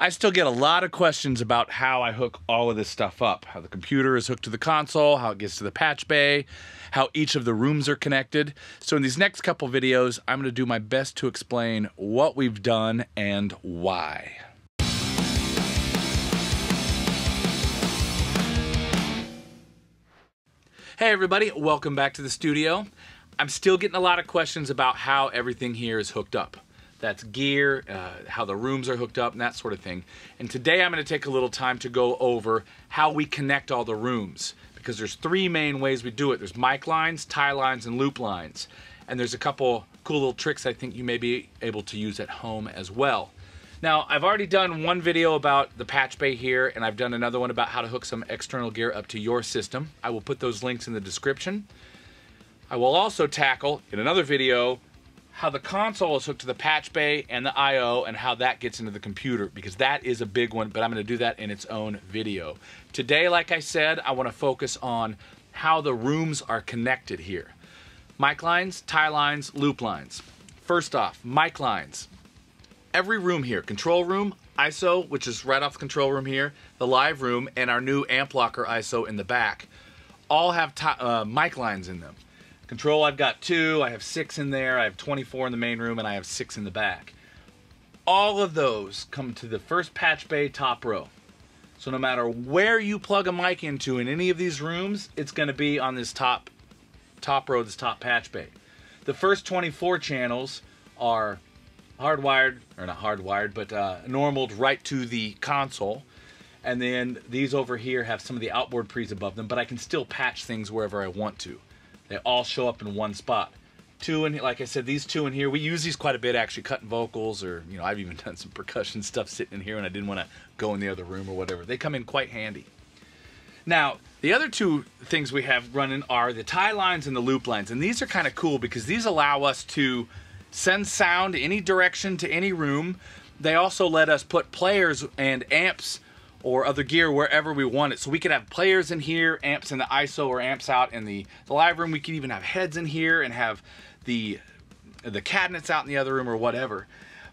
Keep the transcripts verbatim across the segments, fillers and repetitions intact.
I still get a lot of questions about how I hook all of this stuff up, how the computer is hooked to the console, how it gets to the patch bay, how each of the rooms are connected. So in these next couple videos, I'm going to do my best to explain what we've done and why. Hey everybody, welcome back to the studio. I'm still getting a lot of questions about how everything here is hooked up. That's gear, uh, how the rooms are hooked up, and that sort of thing. And today I'm going to take a little time to go over how we connect all the rooms, because there's three main ways we do it. There's mic lines, tie lines, and loop lines. And there's a couple cool little tricks I think you may be able to use at home as well. Now, I've already done one video about the patch bay here, and I've done another one about how to hook some external gear up to your system. I will put those links in the description. I will also tackle, in another video, how the console is hooked to the patch bay and the I O and how that gets into the computer, because that is a big one, but I'm going to do that in its own video. Today, like I said, I want to focus on how the rooms are connected here. Mic lines, tie lines, loop lines. First off, mic lines. Every room here, control room, I S O, which is right off the control room here, the live room, and our new amp locker I S O in the back, all have uh, mic lines in them. Control, I've got two, I have six in there, I have twenty-four in the main room, and I have six in the back. All of those come to the first patch bay top row. So no matter where you plug a mic into in any of these rooms, it's gonna be on this top, top row, this top patch bay. The first twenty-four channels are hardwired, or not hardwired, but uh, normaled right to the console. And then these over here have some of the outboard pre's above them, but I can still patch things wherever I want to. They all show up in one spot. Two in, like I said, these two in here, we use these quite a bit actually, cutting vocals, or, you know, I've even done some percussion stuff sitting in here when I didn't want to go in the other room or whatever. They come in quite handy. Now, the other two things we have running are the tie lines and the loop lines, and these are kind of cool because these allow us to send sound any direction to any room. They also let us put players and amps or other gear wherever we want it. So we could have players in here, amps in the I S O or amps out in the, the live room. We could even have heads in here and have the, the cabinets out in the other room or whatever.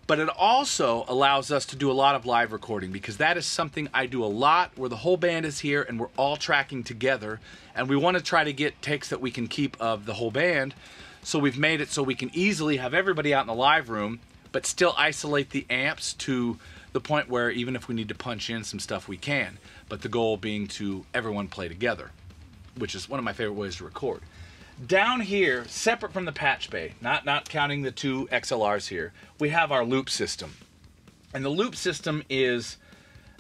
But it also allows us to do a lot of live recording, because that is something I do a lot, where the whole band is here and we're all tracking together, and we want to try to get takes that we can keep of the whole band. So we've made it so we can easily have everybody out in the live room but still isolate the amps to the point where even if we need to punch in some stuff, we can. But the goal being to everyone play together, which is one of my favorite ways to record. Down here, separate from the patch bay, not, not counting the two X L Rs here, we have our loop system. And the loop system is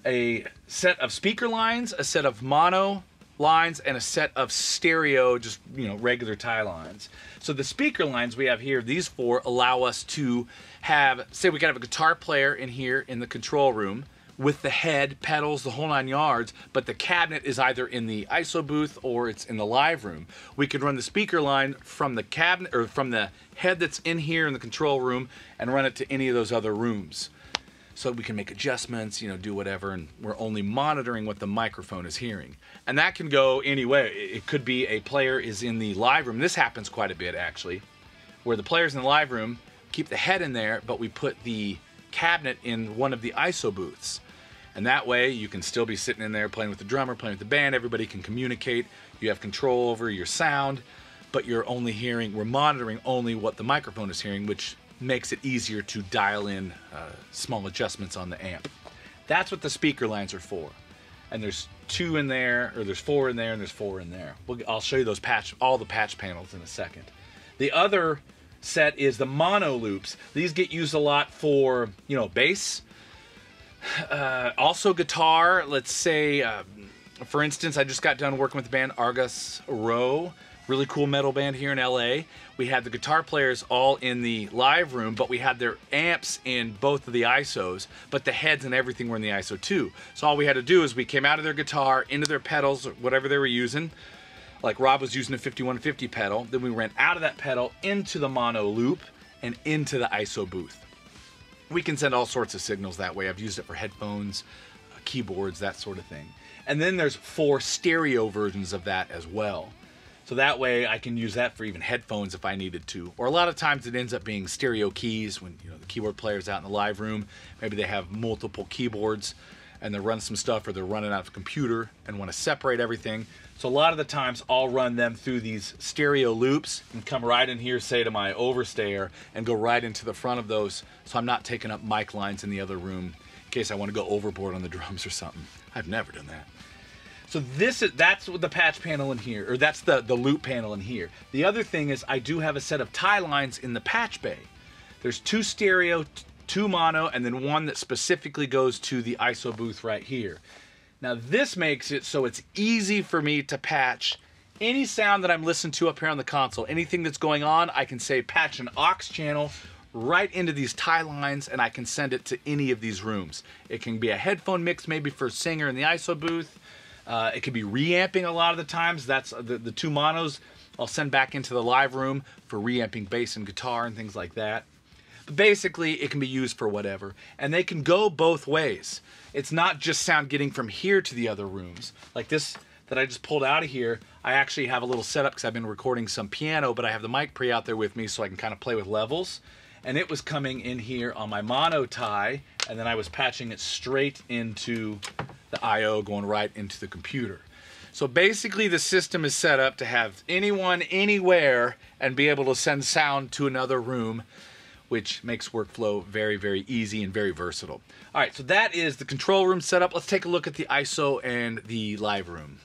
a set of speaker lines, a set of mono lines, and a set of stereo, just, you know, regular tie lines. So the speaker lines we have here, these four, allow us to have, say we could have a guitar player in here in the control room with the head, pedals, the whole nine yards, but the cabinet is either in the I S O booth or it's in the live room. We could run the speaker line from the cabinet, or from the head that's in here in the control room, and run it to any of those other rooms. So we can make adjustments, you know, do whatever, and we're only monitoring what the microphone is hearing. And that can go any way. It could be a player is in the live room. This happens quite a bit, actually, where the players in the live room keep the head in there, but we put the cabinet in one of the I S O booths. And that way you can still be sitting in there playing with the drummer, playing with the band, everybody can communicate. You have control over your sound, but you're only hearing, we're monitoring only what the microphone is hearing, which makes it easier to dial in uh, small adjustments on the amp. That's what the speaker lines are for. And there's two in there, or there's four in there, and there's four in there. We'll, I'll show you those patch, all the patch panels in a second. The other set is the mono loops. These get used a lot for, you know, bass, uh, also guitar. Let's say, uh, for instance, I just got done working with the band Argus Row. Really cool metal band here in L A. We had the guitar players all in the live room, but we had their amps in both of the I S Os, but the heads and everything were in the I S O too. So all we had to do is we came out of their guitar, into their pedals, whatever they were using. Like Rob was using a fifty-one fifty pedal. Then we ran out of that pedal into the mono loop and into the I S O booth. We can send all sorts of signals that way. I've used it for headphones, keyboards, that sort of thing. And then there's four stereo versions of that as well. So that way I can use that for even headphones if I needed to. Or a lot of times it ends up being stereo keys when, you know, the keyboard player's out in the live room. Maybe they have multiple keyboards and they're running some stuff, or they're running out of the computer and want to separate everything. So a lot of the times I'll run them through these stereo loops and come right in here, say to my overstayer, and go right into the front of those, so I'm not taking up mic lines in the other room in case I want to go overboard on the drums or something. I've never done that. So this is, that's the patch panel in here, or that's the, the loop panel in here. The other thing is I do have a set of tie lines in the patch bay. There's two stereo, two mono, and then one that specifically goes to the I S O booth right here. Now this makes it so it's easy for me to patch any sound that I'm listening to up here on the console. Anything that's going on, I can say patch an aux channel right into these tie lines, and I can send it to any of these rooms. It can be a headphone mix, maybe for a singer in the I S O booth. Uh, it can be reamping a lot of the times. That's the, the two monos I'll send back into the live room for reamping bass and guitar and things like that. But basically, it can be used for whatever, and they can go both ways. It's not just sound getting from here to the other rooms. Like this that I just pulled out of here, I actually have a little setup because I've been recording some piano, but I have the mic pre out there with me so I can kind of play with levels. And it was coming in here on my mono tie, and then I was patching it straight into the I O going right into the computer. So basically the system is set up to have anyone anywhere and be able to send sound to another room, which makes workflow very, very easy and very versatile. All right, so that is the control room setup. Let's take a look at the I S O and the live room.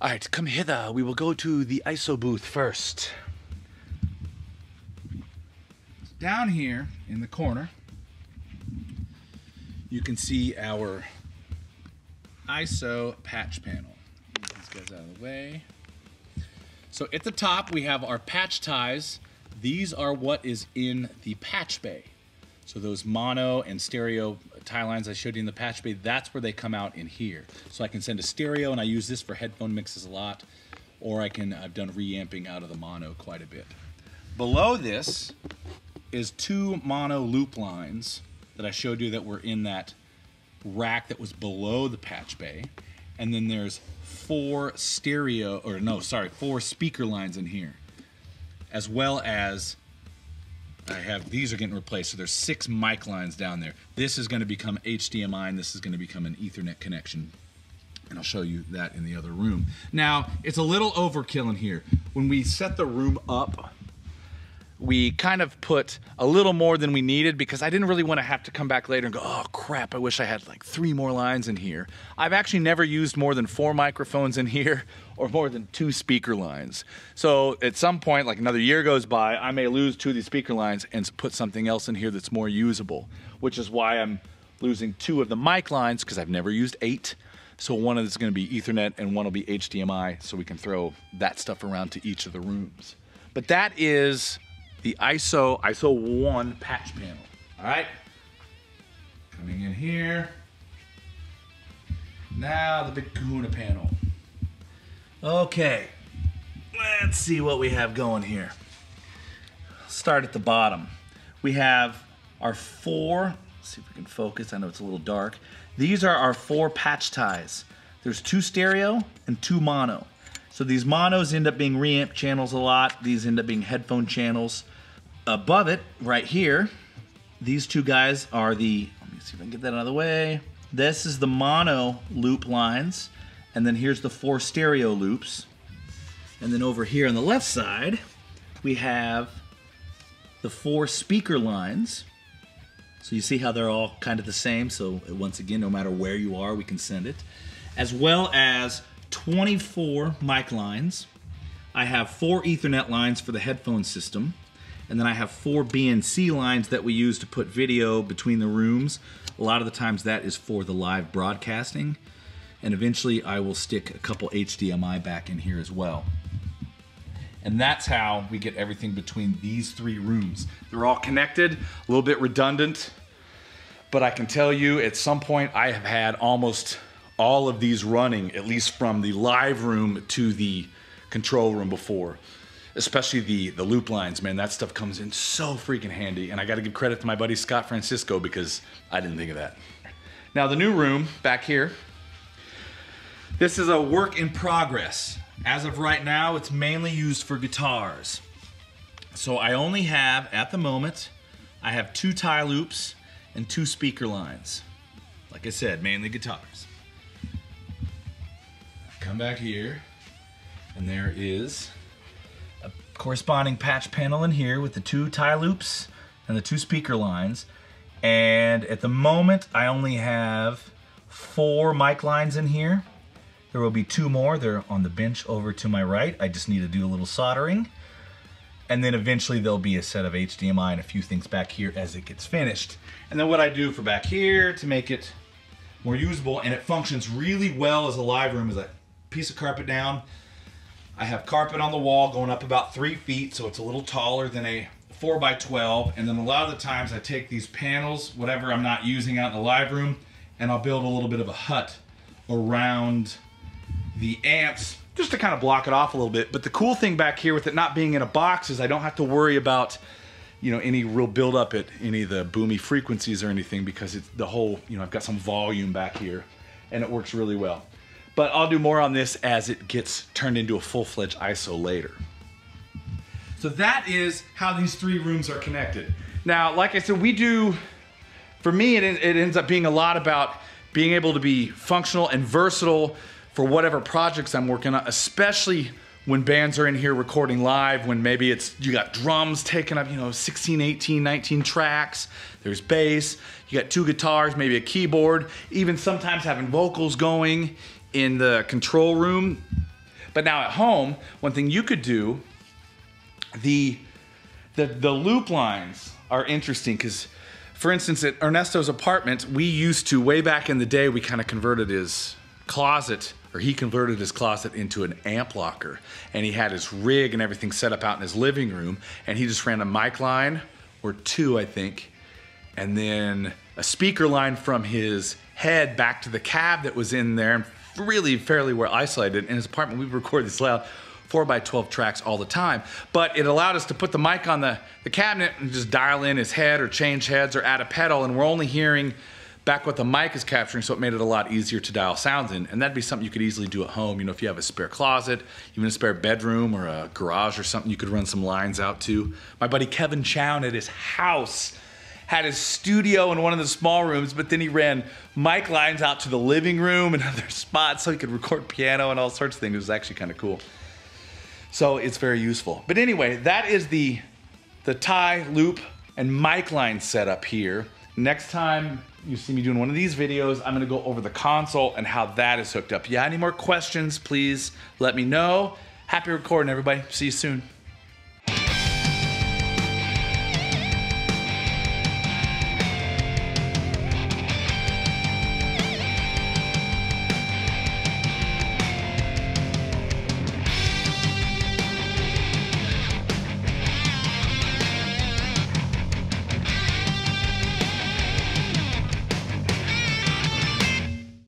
All right, come hither. We will go to the I S O booth first. Down here in the corner, you can see our I S O patch panel. Get these guys out of the way. So at the top, we have our patch ties. These are what is in the patch bay. So those mono and stereo tie lines I showed you in the patch bay, that's where they come out in here. So I can send a stereo, and I use this for headphone mixes a lot, or I can, I've done reamping out of the mono quite a bit. Below this is two mono loop lines that I showed you that were in that rack that was below the patch bay. And then there's four stereo, or no, sorry, four speaker lines in here, as well as I have, these are getting replaced, so there's six mic lines down there. This is gonna become H D M I, and this is gonna become an Ethernet connection, and I'll show you that in the other room. Now, it's a little overkill in here. When we set the room up, we kind of put a little more than we needed because I didn't really want to have to come back later and go, oh crap, I wish I had like three more lines in here. I've actually never used more than four microphones in here or more than two speaker lines. So at some point, like another year goes by, I may lose two of these speaker lines and put something else in here that's more usable, which is why I'm losing two of the mic lines because I've never used eight. So one is going to be Ethernet and one will be H D M I, so we can throw that stuff around to each of the rooms. But that is the I S O, I S O one patch panel. All right, coming in here. Now the big kahuna panel. Okay, let's see what we have going here. Start at the bottom. We have our four, let's see if we can focus, I know it's a little dark. These are our four patch ties. There's two stereo and two mono. So these monos end up being reamp channels a lot. These end up being headphone channels. Above it, right here, these two guys are the, let me see if I can get that out of the way. This is the mono loop lines. And then here's the four stereo loops. And then over here on the left side, we have the four speaker lines. So you see how they're all kind of the same. So once again, no matter where you are, we can send it. As well as twenty-four mic lines. I have four Ethernet lines for the headphone system, and then I have four B N C lines that we use to put video between the rooms. A lot of the times that is for the live broadcasting, and eventually I will stick a couple H D M I back in here as well. And that's how we get everything between these three rooms. They're all connected, a little bit redundant, but I can tell you at some point I have had almost all of these running, at least from the live room to the control room before, especially the, the loop lines, man, that stuff comes in so freaking handy. And I gotta give credit to my buddy Scott Francisco because I didn't think of that. Now the new room back here, this is a work in progress. As of right now, it's mainly used for guitars. So I only have, at the moment, I have two tie loops and two speaker lines. Like I said, mainly guitars. Come back here, and there is a corresponding patch panel in here with the two tie loops and the two speaker lines. And at the moment, I only have four mic lines in here. There will be two more. They're on the bench over to my right. I just need to do a little soldering. And then eventually there'll be a set of H D M I and a few things back here as it gets finished. And then what I do for back here to make it more usable, and it functions really well as a live room, is a piece of carpet down. I have carpet on the wall going up about three feet, so it's a little taller than a four by twelve. And then a lot of the times I take these panels, whatever I'm not using out in the live room, and I'll build a little bit of a hut around the amps, just to kind of block it off a little bit. But the cool thing back here with it not being in a box is I don't have to worry about, you know, any real buildup at any of the boomy frequencies or anything, because it's the whole, you know, I've got some volume back here and it works really well. But I'll do more on this as it gets turned into a full-fledged I S O later. So that is how these three rooms are connected. Now, like I said, we do, for me, it, it ends up being a lot about being able to be functional and versatile for whatever projects I'm working on, especially when bands are in here recording live, when maybe it's, you got drums taking up, you know, sixteen, eighteen, nineteen tracks, there's bass, you got two guitars, maybe a keyboard, even sometimes having vocals going in the control room. But now at home, one thing you could do, the, the, the loop lines are interesting, because for instance, at Ernesto's apartment, we used to, way back in the day, we kind of converted his closet, or he converted his closet into an amp locker, and he had his rig and everything set up out in his living room, and he just ran a mic line, or two I think, and then a speaker line from his head back to the cab that was in there, and really fairly well isolated. In his apartment, we record these loud four by twelve tracks all the time, but it allowed us to put the mic on the, the cabinet and just dial in his head or change heads or add a pedal, and we're only hearing back what the mic is capturing, so it made it a lot easier to dial sounds in. And that'd be something you could easily do at home. You know, if you have a spare closet, even a spare bedroom or a garage or something, you could run some lines out to. My buddy Kevin Chown at his house had his studio in one of the small rooms, but then he ran mic lines out to the living room and other spots so he could record piano and all sorts of things. It was actually kind of cool. So it's very useful. But anyway, that is the, the tie, loop, and mic line setup here. Next time you see me doing one of these videos, I'm gonna go over the console and how that is hooked up. Yeah, any more questions, please let me know. Happy recording, everybody. See you soon.